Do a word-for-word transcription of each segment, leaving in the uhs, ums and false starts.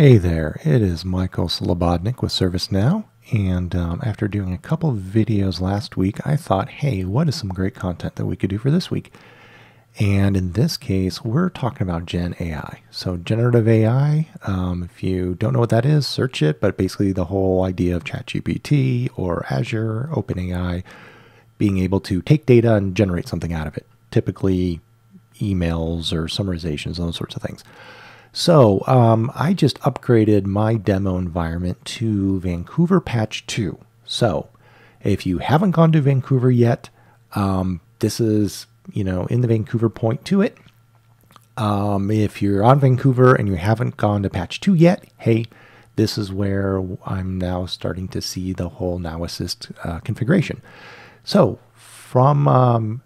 Hey there, it is Michael Slabodnick with ServiceNow, and um, after doing a couple of videos last week, I thought, hey, what is some great content that we could do for this week? And in this case, we're talking about Gen A I. So generative A I, um, if you don't know what that is, search it, but basically the whole idea of ChatGPT or Azure, OpenAI, being able to take data and generate something out of it, typically emails or summarizations, those sorts of things. So um, I just upgraded my demo environment to Vancouver patch two. So if you haven't gone to Vancouver yet, um, this is, you know, in the Vancouver point to it. Um, if you're on Vancouver and you haven't gone to patch two yet, hey, this is where I'm now starting to see the whole Now Assist uh, configuration. So from um,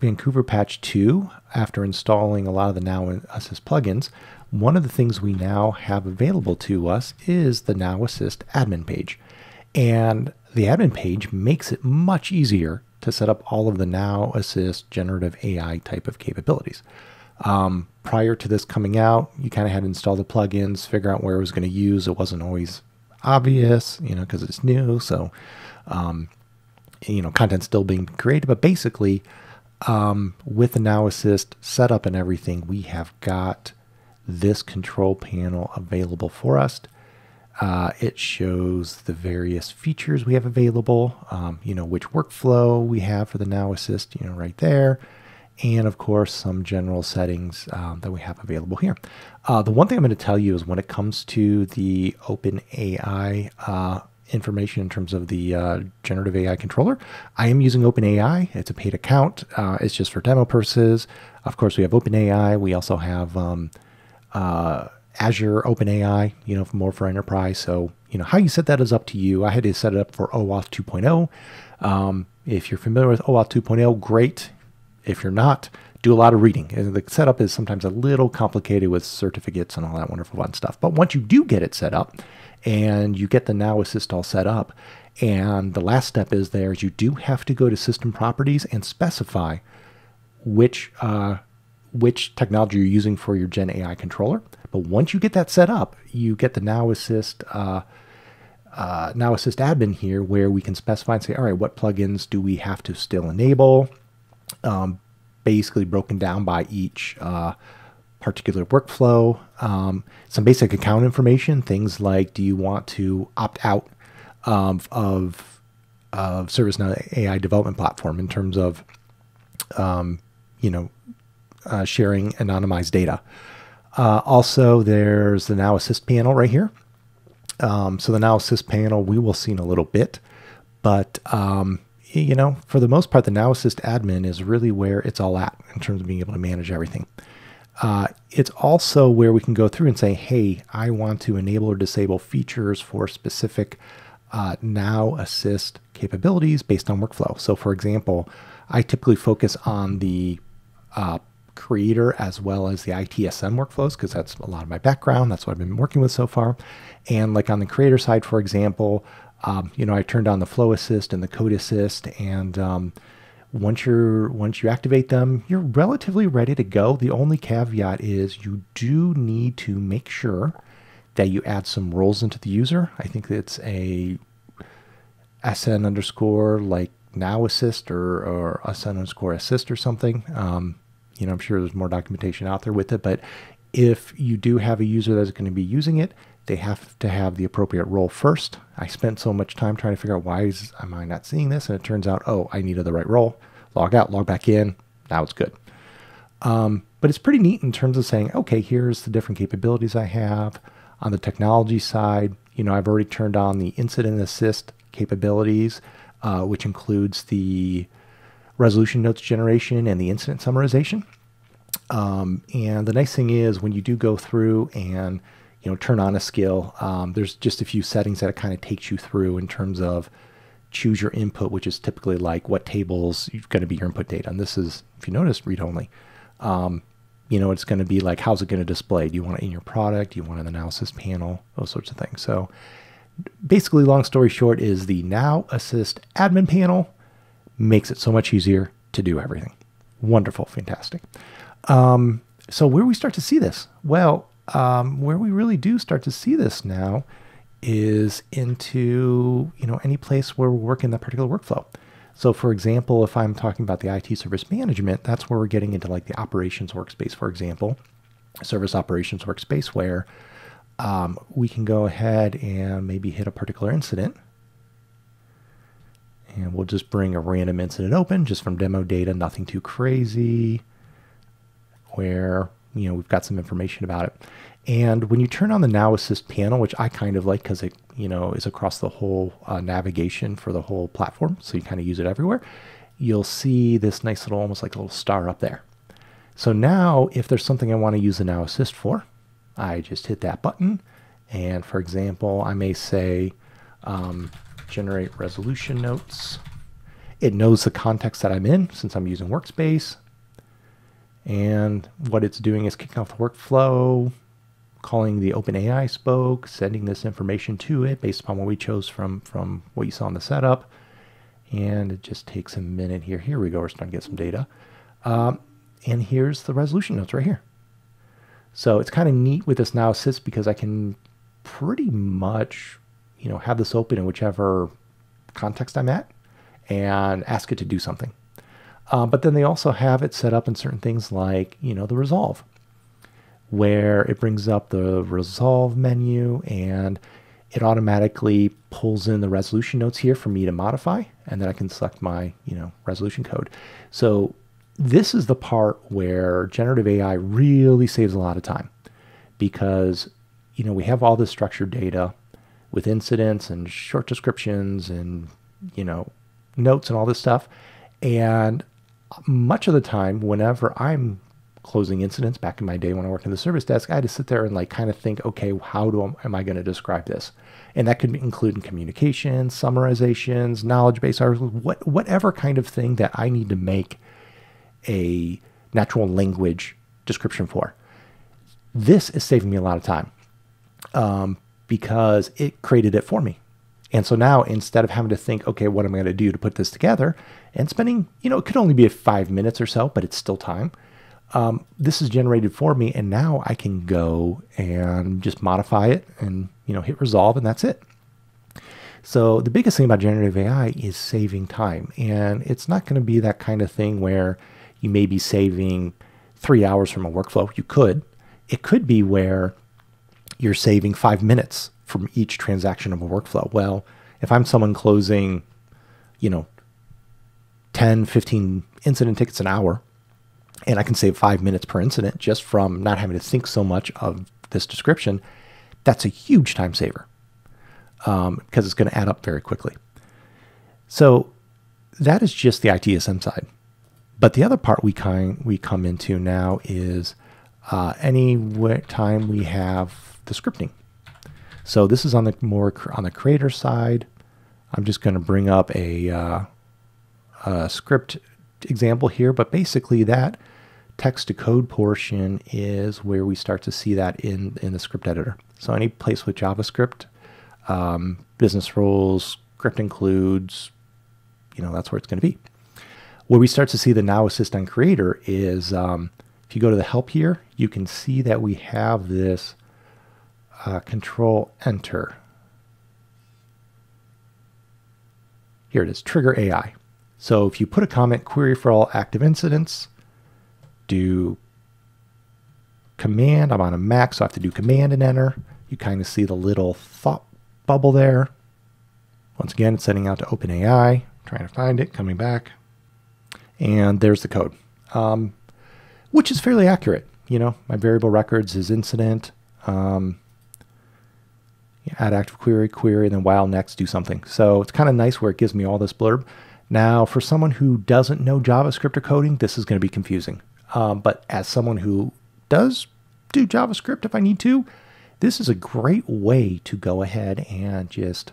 Vancouver patch two, after installing a lot of the Now Assist plugins, one of the things we now have available to us is the Now Assist admin page. And the admin page makes it much easier to set up all of the Now Assist generative A I type of capabilities. Um, prior to this coming out, you kind of had to install the plugins, figure out where it was going to use. It wasn't always obvious, you know, because it's new. So, um, you know, content's still being created. But basically, um, with the Now Assist setup and everything, we have got this control panel available for us. Uh, it shows the various features we have available, um, you know, which workflow we have for the Now Assist, you know, right there. And of course, some general settings um, that we have available here. Uh, the one thing I'm going to tell you is when it comes to the OpenAI uh, information in terms of the uh, generative A I controller, I am using OpenAI. It's a paid account. Uh, it's just for demo purposes. Of course, we have OpenAI. We also have um, Uh, Azure OpenAI, you know, for more for enterprise. So, you know, how you set that is up to you. I had to set it up for OAuth two point oh. Um, if you're familiar with OAuth two point oh, great. If you're not, do a lot of reading. And the setup is sometimes a little complicated with certificates and all that wonderful fun stuff. But once you do get it set up and you get the Now Assist all set up, and the last step is there is you do have to go to system properties and specify which uh, which technology you're using for your Gen A I controller. But once you get that set up, you get the Now Assist uh, uh, Now Assist admin here where we can specify and say, all right, what plugins do we have to still enable? Um, basically broken down by each uh, particular workflow. Um, some basic account information, things like, do you want to opt out um, of, of ServiceNow A I development platform in terms of, um, you know, Uh, sharing anonymized data. Uh, also, there's the Now Assist panel right here. Um, so the Now Assist panel we will see in a little bit, but um, you know, for the most part, the Now Assist admin is really where it's all at in terms of being able to manage everything. Uh, it's also where we can go through and say, hey, I want to enable or disable features for specific uh, Now Assist capabilities based on workflow. So for example, I typically focus on the uh, Creator as well as the I T S M workflows because that's a lot of my background. That's what I've been working with so far. And like on the Creator side, for example, um, you know, I turned on the Flow Assist and the Code Assist, and um, once you're once you activate them, you're relatively ready to go. The only caveat is you do need to make sure that you add some roles into the user. I think it's a S N underscore like Now Assist or or S N underscore assist or something. Um, You know, I'm sure there's more documentation out there with it, but if you do have a user that's going to be using it, they have to have the appropriate role first. I spent so much time trying to figure out why is, am I not seeing this? And it turns out, oh, I needed the right role. Log out, log back in. Now it's good. Um, but it's pretty neat in terms of saying, okay, here's the different capabilities I have. On the technology side, you know, I've already turned on the Incident Assist capabilities, uh, which includes the resolution notes generation and the incident summarization. Um, and the nice thing is when you do go through and, you know, turn on a skill, um, there's just a few settings that it kind of takes you through in terms of choose your input, which is typically like what tables you're going to be your input data. And this is, if you notice, read only. Um, you know, it's going to be like, how's it going to display? Do you want it in your product? Do you want an analysis panel? Those sorts of things. So basically, long story short, is the Now Assist admin panel makes it so much easier to do everything. Wonderful, fantastic. Um, so where do we start to see this? Well, Um, where we really do start to see this now is into, you know, any place where we're working that particular workflow. So for example, if I'm talking about the I T service management, that's where we're getting into like the operations workspace, for example, service operations workspace, where um, we can go ahead and maybe hit a particular incident. And we'll just bring a random incident open just from demo data, nothing too crazy, where, you know, we've got some information about it. And when you turn on the Now Assist panel, which I kind of like because it, you know, is across the whole uh, navigation for the whole platform, so you kind of use it everywhere, you'll see this nice little, almost like a little star up there. So now, if there's something I want to use the Now Assist for, I just hit that button. And for example, I may say, um, generate resolution notes. It knows the context that I'm in since I'm using Workspace. And what it's doing is kicking off the workflow, calling the OpenAI spoke, sending this information to it based upon what we chose from, from what you saw in the setup. And it just takes a minute here. Here we go. We're starting to get some data. Um, and here's the resolution notes right here. So it's kind of neat with this Now Assist because I can pretty much, you know, have this open in whichever context I'm at and ask it to do something. Uh, but then they also have it set up in certain things like, you know, the resolve, where it brings up the resolve menu and it automatically pulls in the resolution notes here for me to modify. And then I can select my, you know, resolution code. So this is the part where generative A I really saves a lot of time because, you know, we have all this structured data with incidents and short descriptions and, you know, notes and all this stuff. And much of the time, whenever I'm closing incidents, back in my day when I worked in the service desk, I had to sit there and like kind of think, okay, how do I, am I going to describe this? And that could include communications, summarizations, knowledge base articles, what, whatever kind of thing that I need to make a natural language description for. This is saving me a lot of time um, because it created it for me. And so now, instead of having to think, okay, what am I going to do to put this together, and spending, you know, it could only be five minutes or so, but it's still time. Um, this is generated for me, and now I can go and just modify it and, you know, hit resolve, and that's it. So the biggest thing about generative A I is saving time, and it's not going to be that kind of thing where you may be saving three hours from a workflow. You could. It could be where you're saving five minutes from each transaction of a workflow. Well, if I'm someone closing, you know, ten, fifteen incident tickets an hour, and I can save five minutes per incident just from not having to think so much of this description, that's a huge time saver um, because it's going to add up very quickly. So that is just the I T S M side. But the other part we, kind, we come into now is uh, any time we have the scripting. So this is on the more on the creator side. I'm just going to bring up a, uh, a script example here, but basically that text to code portion is where we start to see that in, in the script editor. So any place with JavaScript, um, business rules, script includes, you know, that's where it's going to be. Where we start to see the Now Assist on Creator is um, if you go to the help here, you can see that we have this Uh, control enter. Here it is, trigger A I. So if you put a comment, query for all active incidents, do command, I'm on a Mac, so I have to do command and enter. You kind of see the little thought bubble there. Once again, it's sending out to OpenAI, trying to find it, coming back. And there's the code, um, which is fairly accurate. You know, my variable records is incident. Um, add active query, query, and then while next, do something. So it's kind of nice where it gives me all this blurb. Now, for someone who doesn't know JavaScript or coding, this is going to be confusing. Um, but as someone who does do JavaScript, if I need to, this is a great way to go ahead and just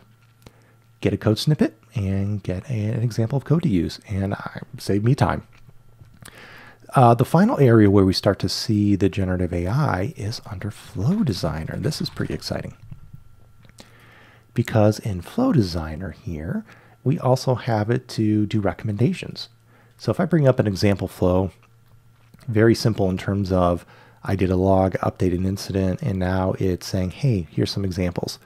get a code snippet and get a, an example of code to use, and I, save me time. Uh, the final area where we start to see the generative A I is under Flow Designer. This is pretty exciting because in Flow Designer here, we also have it to do recommendations. So if I bring up an example flow, very simple in terms of I did a log, updated an incident, and now it's saying, hey, here's some examples.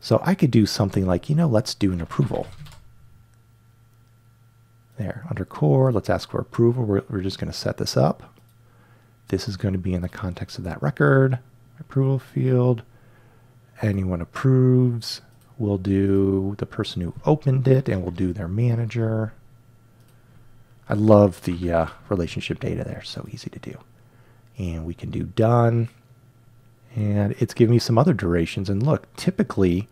So I could do something like, you know, let's do an approval. There, under core, let's ask for approval. We're, we're just going to set this up. This is going to be in the context of that record, approval field. Anyone approves, we'll do the person who opened it, and we'll do their manager. I love the uh, relationship data there, so easy to do. And we can do done. And it's giving me some other durations. And look, typically,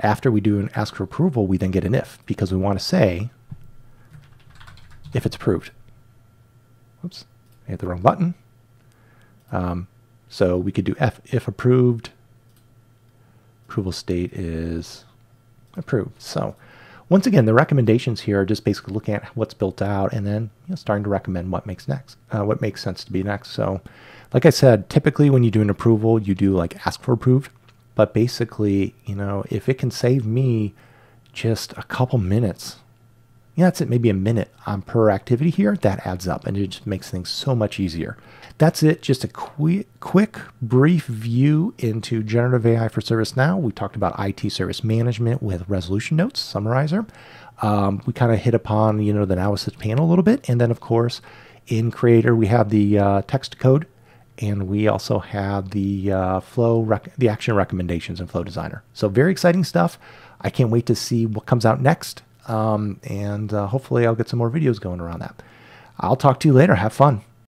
after we do an ask for approval, we then get an if, because we want to say if it's approved. Oops, I hit the wrong button. Um, so we could do F if approved. Approval state is approved. So once again, the recommendations here are just basically looking at what's built out and then, you know, starting to recommend what makes next, uh, what makes sense to be next. So like I said, typically when you do an approval, you do like ask for approved, but basically, you know, if it can save me just a couple minutes, yeah, that's it, maybe a minute on per activity here, that adds up and it just makes things so much easier. That's it, just a quick, quick, brief view into generative A I for ServiceNow. We talked about I T service management with resolution notes, summarizer. Um, we kind of hit upon, you know, the Now Assist panel a little bit. And then of course, in Creator, we have the uh, text code and we also have the uh, flow, rec the action recommendations in Flow Designer. So very exciting stuff. I can't wait to see what comes out next. Um, and uh, hopefully I'll get some more videos going around that. I'll talk to you later. Have fun.